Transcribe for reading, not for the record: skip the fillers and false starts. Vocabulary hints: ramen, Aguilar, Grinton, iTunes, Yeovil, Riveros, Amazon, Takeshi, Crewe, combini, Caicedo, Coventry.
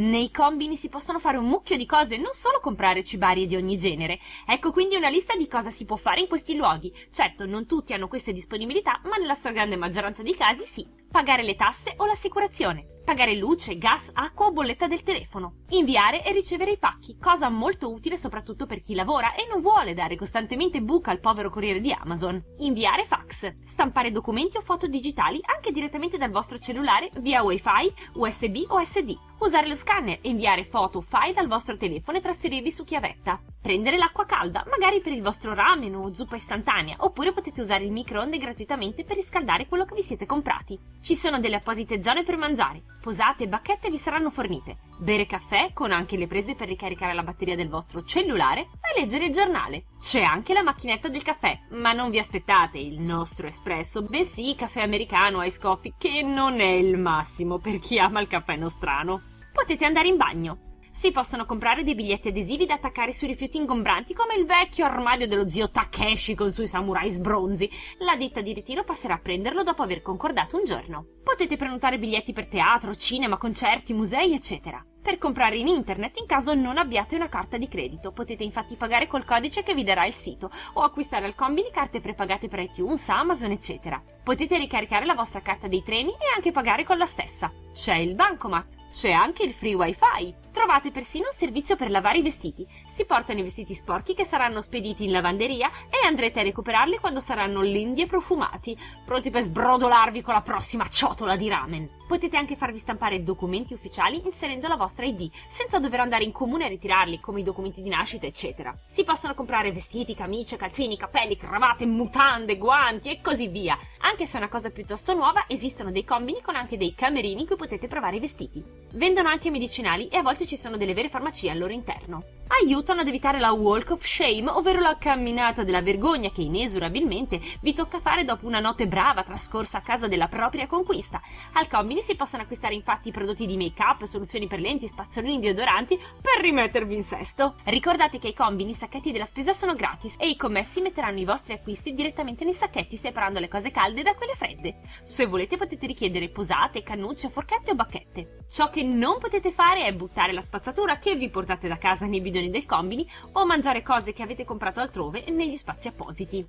Nei combini si possono fare un mucchio di cose, non solo comprare cibarie di ogni genere. Ecco quindi una lista di cosa si può fare in questi luoghi. Certo, non tutti hanno queste disponibilità, ma nella stragrande maggioranza dei casi sì. Pagare le tasse o l'assicurazione, pagare luce, gas, acqua o bolletta del telefono, inviare e ricevere i pacchi, cosa molto utile soprattutto per chi lavora e non vuole dare costantemente buca al povero corriere di Amazon, inviare fax, stampare documenti o foto digitali anche direttamente dal vostro cellulare via wifi, USB o SD, usare lo scanner e inviare foto o file dal vostro telefono e trasferirli su chiavetta, prendere l'acqua calda, magari per il vostro ramen o zuppa istantanea, oppure potete usare il microonde gratuitamente per riscaldare quello che vi siete comprati. Ci sono delle apposite zone per mangiare, posate e bacchette vi saranno fornite, bere caffè con anche le prese per ricaricare la batteria del vostro cellulare e leggere il giornale. C'è anche la macchinetta del caffè, ma non vi aspettate il nostro espresso, bensì caffè americano, ice coffee, che non è il massimo per chi ama il caffè nostrano. Potete andare in bagno. Si possono comprare dei biglietti adesivi da attaccare sui rifiuti ingombranti come il vecchio armadio dello zio Takeshi con sui samurai sbronzi. La ditta di ritiro passerà a prenderlo dopo aver concordato un giorno. Potete prenotare biglietti per teatro, cinema, concerti, musei, eccetera. Per comprare in internet in caso non abbiate una carta di credito, potete infatti pagare col codice che vi darà il sito o acquistare al combini carte prepagate per iTunes, Amazon, eccetera. Potete ricaricare la vostra carta dei treni e anche pagare con la stessa. C'è il bancomat. C'è anche il free wifi. Trovate persino un servizio per lavare i vestiti. Si portano i vestiti sporchi che saranno spediti in lavanderia e andrete a recuperarli quando saranno lindi e profumati, pronti per sbrodolarvi con la prossima ciotola di ramen. Potete anche farvi stampare documenti ufficiali inserendo la vostra ID, senza dover andare in comune a ritirarli, come i documenti di nascita, eccetera. Si possono comprare vestiti, camicie, calzini, capelli, cravate, mutande, guanti e così via. Anche se è una cosa piuttosto nuova, esistono dei combini con anche dei camerini in cui potete provare i vestiti. Vendono anche medicinali e a volte ci sono delle vere farmacie al loro interno. Aiutano ad evitare la walk of shame, ovvero la camminata della vergogna che inesorabilmente vi tocca fare dopo una notte brava trascorsa a casa della propria conquista. Al combini si possono acquistare infatti prodotti di make up, soluzioni per lenti, spazzolini, deodoranti per rimettervi in sesto. Ricordate che ai combini i sacchetti della spesa sono gratis e i commessi metteranno i vostri acquisti direttamente nei sacchetti, separando le cose calde da quelle fredde. Se volete potete richiedere posate, cannucce, forchette o bacchette. Ciò che non potete fare è buttare la spazzatura che vi portate da casa nei bidoni del combini o mangiare cose che avete comprato altrove negli spazi appositi.